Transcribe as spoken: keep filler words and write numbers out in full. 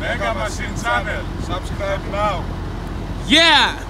Mega Machine Channel, subscribe now. Yeah!